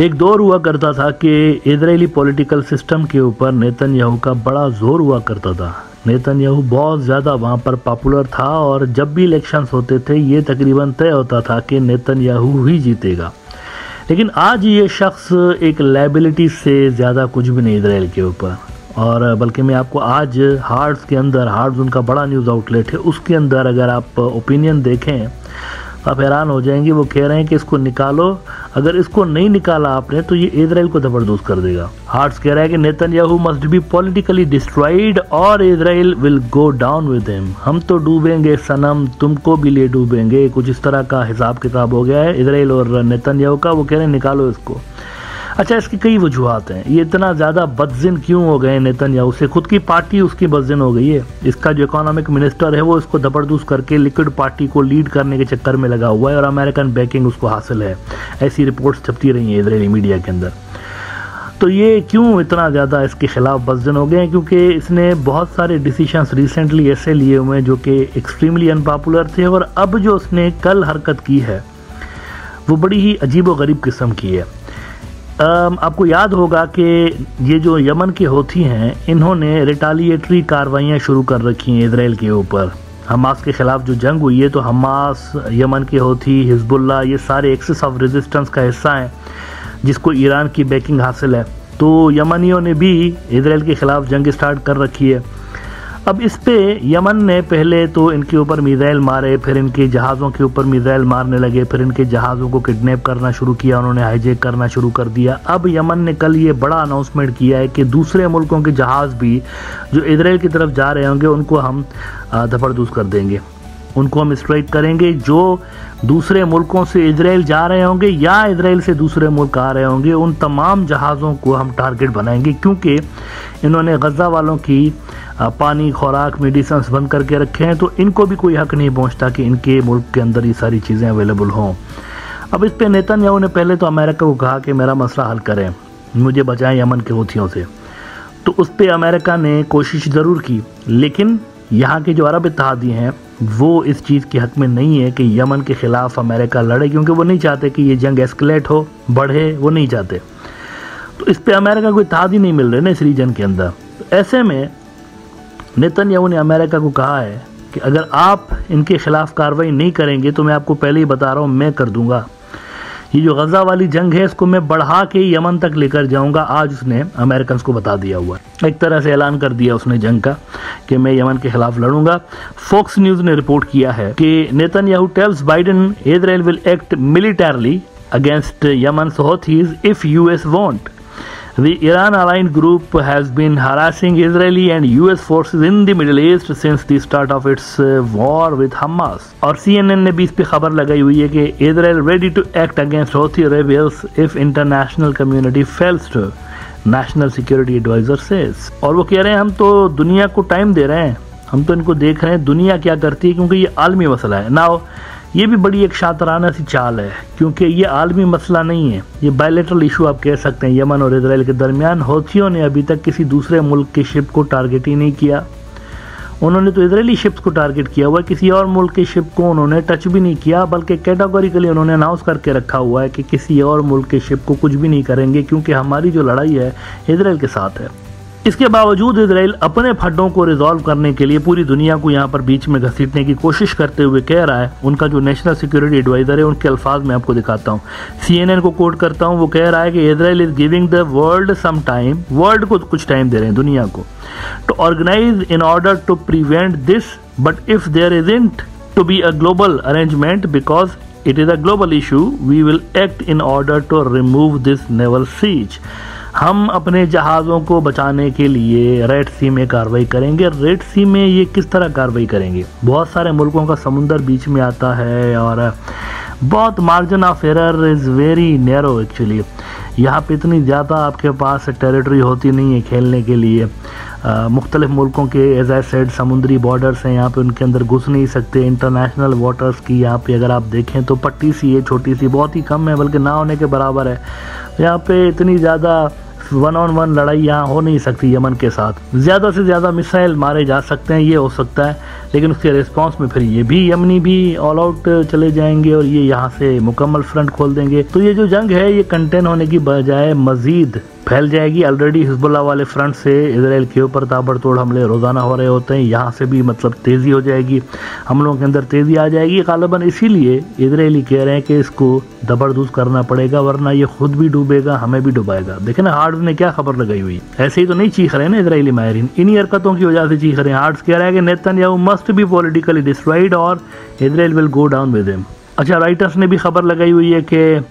एक दौर हुआ करता था कि इजरायली पॉलिटिकल सिस्टम के ऊपर नेतन्याहू का बड़ा जोर हुआ करता था। नेतन्याहू बहुत ज़्यादा वहाँ पर पॉपुलर था और जब भी इलेक्शंस होते थे ये तकरीबन तय होता था कि नेतन्याहू ही जीतेगा। लेकिन आज ये शख्स एक लायबिलिटी से ज़्यादा कुछ भी नहीं इजराइल के ऊपर, और बल्कि मैं आपको आज हार्ट्स के अंदर, हार्ट्स उनका बड़ा न्यूज़ आउटलेट है, उसके अंदर अगर आप ओपिनियन देखें तो आप हैरान हो जाएंगे। वो कह रहे हैं कि इसको निकालो, अगर इसको नहीं निकाला आपने तो ये इजराइल को जबरदस्त कर देगा। हार्ट्स कह रहा है कि Netanyahu must be politically destroyed और Israel will go down with him. हम तो डूबेंगे सनम, तुमको भी ले डूबेंगे, कुछ इस तरह का हिसाब किताब हो गया है इजराइल और नेतन्याहू का। वो कह रहे हैं निकालो इसको। अच्छा, इसकी कई वजूहत हैं, ये इतना ज़्यादा बदज़न क्यों हो गए नेतन्याहू से। खुद की पार्टी उसकी बदज़न हो गई है, इसका जो इकोनॉमिक मिनिस्टर है वो इसको जबरदस्त करके लिक्विड पार्टी को लीड करने के चक्कर में लगा हुआ है और अमेरिकन बैकिंग उसको हासिल है, ऐसी रिपोर्ट्स छपती रही हैं इजरायली मीडिया के अंदर। तो ये क्यों इतना ज़्यादा इसके ख़िलाफ़ बदज़न हो गए हैं, क्योंकि इसने बहुत सारे डिसीशंस रिसेंटली ऐसे लिए हुए हैं जो कि एक्सट्रीमली अनपॉपुलर थे, और अब जो उसने कल हरकत की है वो बड़ी ही अजीब व गरीब किस्म की है। आपको याद होगा कि ये जो यमन के हौथी हैं, इन्होंने रिटालिएटरी कार्रवाइयाँ शुरू कर रखी हैं इजराइल के ऊपर। हमास के ख़िलाफ़ जो जंग हुई है तो हमास, यमन के हौथी, हिजबुल्ला, ये सारे एक्सिस ऑफ रेजिस्टेंस का हिस्सा हैं जिसको ईरान की बैकिंग हासिल है। तो यमनियों ने भी इजराइल के ख़िलाफ़ जंग स्टार्ट कर रखी है। अब इस पे यमन ने पहले तो इनके ऊपर मिसाइल मारे, फिर इनके जहाज़ों के ऊपर मिसाइल मारने लगे, फिर इनके जहाज़ों को किडनैप करना शुरू किया, उन्होंने हाईजेक करना शुरू कर दिया। अब यमन ने कल ये बड़ा अनाउंसमेंट किया है कि दूसरे मुल्कों के जहाज़ भी जो इजराइल की तरफ जा रहे होंगे उनको हम धफड़दूस कर देंगे, उनको हम स्ट्राइक करेंगे। जो दूसरे मुल्कों से इजराइल जा रहे होंगे या इजराइल से दूसरे मुल्क आ रहे होंगे उन तमाम जहाज़ों को हम टारगेट बनाएंगे, क्योंकि इन्होंने गज़ा वालों की पानी, खुराक, मेडिसन्स बंद करके रखे हैं, तो इनको भी कोई हक नहीं पहुंचता कि इनके मुल्क के अंदर ये सारी चीज़ें अवेलेबल हों। अब इस पर नेतन्याहू ने पहले तो अमेरिका को कहा कि मेरा मसला हल करें, मुझे बचाएं यमन के हौथियों से। तो उस पर अमेरिका ने कोशिश ज़रूर की, लेकिन यहाँ के जो अरब इत्तेहादी हैं वो इस चीज़ के हक में नहीं है कि यमन के ख़िलाफ़ अमेरिका लड़े, क्योंकि वो नहीं चाहते कि ये जंग एस्केलेट हो, बढ़े, वो नहीं चाहते। तो इस पे अमेरिका को इत्तेहाद ही नहीं मिल रहे ना इस रीजन के अंदर। तो ऐसे में नेतन्याहू ने अमेरिका को कहा है कि अगर आप इनके ख़िलाफ़ कार्रवाई नहीं करेंगे तो मैं आपको पहले ही बता रहा हूँ मैं कर दूँगा, ये जो गज़ा वाली जंग है इसको मैं बढ़ा के यमन तक लेकर जाऊंगा। आज उसने अमेरिकन्स को बता दिया हुआ है, एक तरह से ऐलान कर दिया उसने जंग का कि मैं यमन के ख़िलाफ़ लड़ूंगा। फॉक्स न्यूज़ ने रिपोर्ट किया है कि Netanyahu tells Biden Israel will act militarily against Yemen Houthis if US want. The Iran-aligned group has been harassing Israeli and US forces in the Middle East since the start of its war with Hamas. और CNN ने भी इस पर खबर लगाई हुई है कि Israel ready to act against Houthi rebels if international community fails to, National Security Advisor says. और वो कह रहे हैं हम तो दुनिया को टाइम दे रहे हैं, हम तो इनको देख रहे हैं दुनिया क्या करती है, क्योंकि ये आलमी मसला है। Now ये भी बड़ी एक शातराना सी चाल है, क्योंकि ये आलमी मसला नहीं है, ये बायलैटरल इशू आप कह सकते हैं यमन और इजराइल के दरमियान। हौथियों ने अभी तक किसी दूसरे मुल्क की शिप को टारगेट ही नहीं किया, उन्होंने तो इजरायली शिप्स को टारगेट किया हुआ है, किसी और मुल्क की शिप को उन्होंने टच भी नहीं किया, बल्कि कैटेगोरिकली उन्होंने अनाउंस करके रखा हुआ है कि किसी और मुल्क की शिप को कुछ भी नहीं करेंगे, क्योंकि हमारी जो लड़ाई है इजराइल के साथ है। इसके बावजूद इजराइल अपने फड्डों को रिजॉल्व करने के लिए पूरी दुनिया को यहाँ पर बीच में घसीटने की कोशिश करते हुए कह रहा है। उनका जो नेशनल सिक्योरिटी एडवाइज़र है उनके अल्फाज मैं आपको दिखाता हूँ, CNN को कोट करता हूँ। वो कह रहा है कि Israel is giving the world some time, world को कुछ टाइम दे रहे हैं, दुनिया को, to organise in order to prevent this, but if there isn't to be a global arrangement because it is a global issue we will act in order to remove this naval siege. हम अपने जहाज़ों को बचाने के लिए red सी में कार्रवाई करेंगे। रेड सी में ये किस तरह कार्रवाई करेंगे, बहुत सारे मुल्कों का समुंदर बीच में आता है और बहुत margin of error is very narrow actually, यहाँ पे इतनी ज़्यादा आपके पास टेरिटरी होती नहीं है खेलने के लिए। मुख्तलिफ़ मुल्कों के एज आई सेड समुद्री बॉर्डर्स हैं, यहाँ पे उनके अंदर घुस नहीं सकते। इंटरनेशनल वाटर्स की यहाँ पे अगर आप देखें तो पट्टी सी है, छोटी सी, बहुत ही कम है, बल्कि ना होने के बराबर है। यहाँ पे इतनी ज़्यादा वन-on-वन लड़ाई यहाँ हो नहीं सकती यमन के साथ। ज़्यादा से ज़्यादा मिसाइल मारे जा सकते हैं, ये हो सकता है, लेकिन उसके रिस्पॉन्स में फिर ये भी यमनी भी ऑल आउट चले जाएंगे और ये यहाँ से मुकम्मल फ्रंट खोल देंगे। तो ये जो जंग है ये कंटेन होने की बजाय मजीद फैल जाएगी। ऑलरेडी हिजबुल्लाह वाले फ्रंट से इजराइल के ऊपर ताबड़तोड़ हमले रोज़ाना हो रहे होते हैं, यहाँ से भी मतलब तेज़ी हो जाएगी, हमलों के अंदर तेज़ी आ जाएगी। गालिबन इसीलिए इजरायली कह रहे हैं कि इसको दबरदूज करना पड़ेगा वरना ये खुद भी डूबेगा हमें भी डुबाएगा। देखें ना हार्ड्स ने क्या खबर लगाई हुई, ऐसे ही तो नहीं चीख रहे ना इजरायली माहरीन, इन्हीं हरकतों की वजह से चीख रहे हैं। हार्ड्स कह रहा है कि Netanyahu must be politically destroyed और Israel will go down with him. अच्छा, राइटर्स ने भी खबर लगाई हुई है कि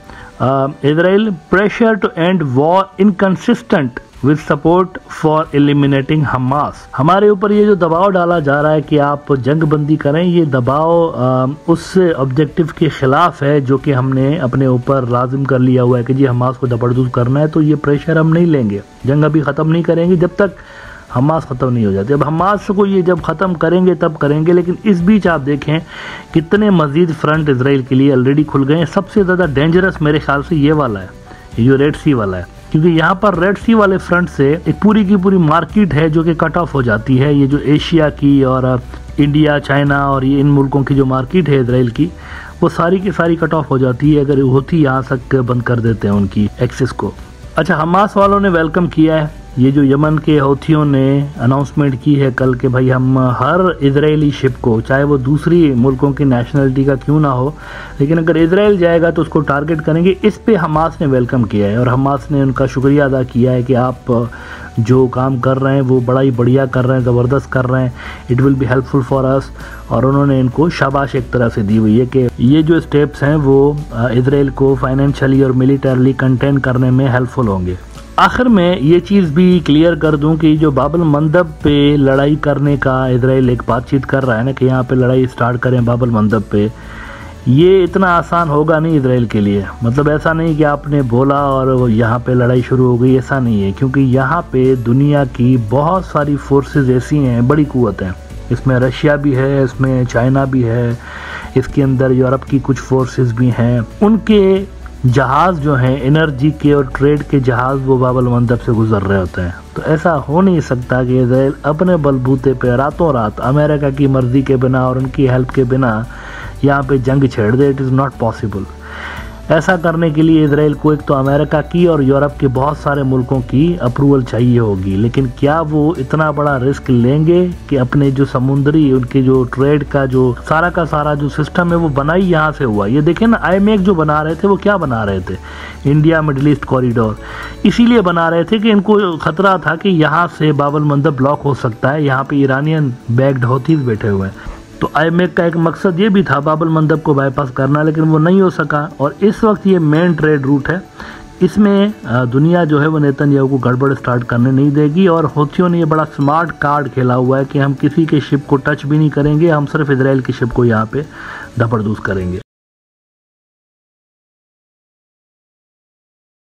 Israel pressure to end war inconsistent with support for eliminating Hamas। हमारे ऊपर ये जो दबाव डाला जा रहा है कि आप जंग बंदी करें, ये दबाव उस ऑब्जेक्टिव के ख़िलाफ़ है जो कि हमने अपने ऊपर लाजिम कर लिया हुआ है कि जी हमास को दबरदूज करना है, तो ये प्रेशर हम नहीं लेंगे, जंग अभी ख़त्म नहीं करेंगे जब तक हमास ख़त्म नहीं हो जाती। अब हमास को ये जब ख़त्म करेंगे तब करेंगे, लेकिन इस बीच आप देखें कितने मज़ीद फ्रंट इजराइल के लिए ऑलरेडी खुल गए हैं। सबसे ज़्यादा डेंजरस मेरे ख्याल से ये वाला है, ये रेड सी वाला है, क्योंकि यहाँ पर रेड सी वाले फ्रंट से एक पूरी की पूरी मार्केट है जो कि कट ऑफ हो जाती है। ये जो एशिया की और इंडिया चाइना और ये इन मुल्कों की जो मार्केट है इजराइल की, वो सारी की सारी कट ऑफ हो जाती है। अगर होती यहाँ तक बंद कर देते हैं उनकी एक्सेस को। अच्छा, हमास वालों ने वेलकम किया है, ये जो यमन के हौथियों ने अनाउंसमेंट की है कल के भाई हम हर इजरायली शिप को, चाहे वो दूसरी मुल्कों की नेशनलिटी का क्यों ना हो, लेकिन अगर इजराइल जाएगा तो उसको टारगेट करेंगे। इस पे हमास ने वेलकम किया है और हमास ने उनका शुक्रिया अदा किया है कि आप जो काम कर रहे हैं वो बड़ा ही बढ़िया कर रहे हैं, ज़बरदस्त कर रहे हैं, it will be helpful for us. और उन्होंने इनको शाबाश एक तरह से दी हुई है कि ये जो स्टेप्स हैं वो इजराइल को फाइनेंशली और मिलिटरली कंटेन करने में हेल्पफुल होंगे। आखिर में ये चीज़ भी क्लियर कर दूं कि जो बाब अल-मंदब पे लड़ाई करने का इजराइल एक बातचीत कर रहा है ना कि यहाँ पे लड़ाई स्टार्ट करें बाब अल-मंदब पे, ये इतना आसान होगा नहीं इजराइल के लिए। मतलब ऐसा नहीं कि आपने बोला और यहाँ पे लड़ाई शुरू हो गई, ऐसा नहीं है, क्योंकि यहाँ पे दुनिया की बहुत सारी फोर्सेज ऐसी हैं, बड़ी क़ुव्वत हैं, इसमें रशिया भी है, इसमें चाइना भी है, इसके अंदर यूरोप की कुछ फोर्सेज भी हैं। उनके जहाज़ जो हैं एनर्जी के और ट्रेड के जहाज़ वो बाब अल-मंदब से गुजर रहे होते हैं। तो ऐसा हो नहीं सकता कि इजराइल अपने बलबूते पे रातों रात अमेरिका की मर्ज़ी के बिना और उनकी हेल्प के बिना यहाँ पे जंग छेड़ दे, इट इज़ नॉट पॉसिबल। ऐसा करने के लिए इजराइल को एक तो अमेरिका की और यूरोप के बहुत सारे मुल्कों की अप्रूवल चाहिए होगी, लेकिन क्या वो इतना बड़ा रिस्क लेंगे कि अपने जो समुद्री उनके जो ट्रेड का सारा जो सिस्टम है वो बनाई यहाँ से हुआ। ये देखें ना आईएमईसी जो बना रहे थे वो क्या बना रहे थे, इंडिया मिडिल ईस्ट कॉरिडोर, इसीलिए बना रहे थे कि इनको खतरा था कि यहाँ से बाब अल-मंदब ब्लॉक हो सकता है, यहाँ पर ईरानियन बैग्ड हौथीस बैठे हुए हैं। तो आईएमएक का एक मकसद ये भी था बाब अल-मंदब को बाईपास करना, लेकिन वो नहीं हो सका। और इस वक्त ये मेन ट्रेड रूट है, इसमें दुनिया जो है वो नेतन्याहू को गड़बड़ स्टार्ट करने नहीं देगी। और हौथियों ने ये बड़ा स्मार्ट कार्ड खेला हुआ है कि हम किसी के शिप को टच भी नहीं करेंगे, हम सिर्फ इजराइल की शिप को यहाँ पे दबरदूज करेंगे।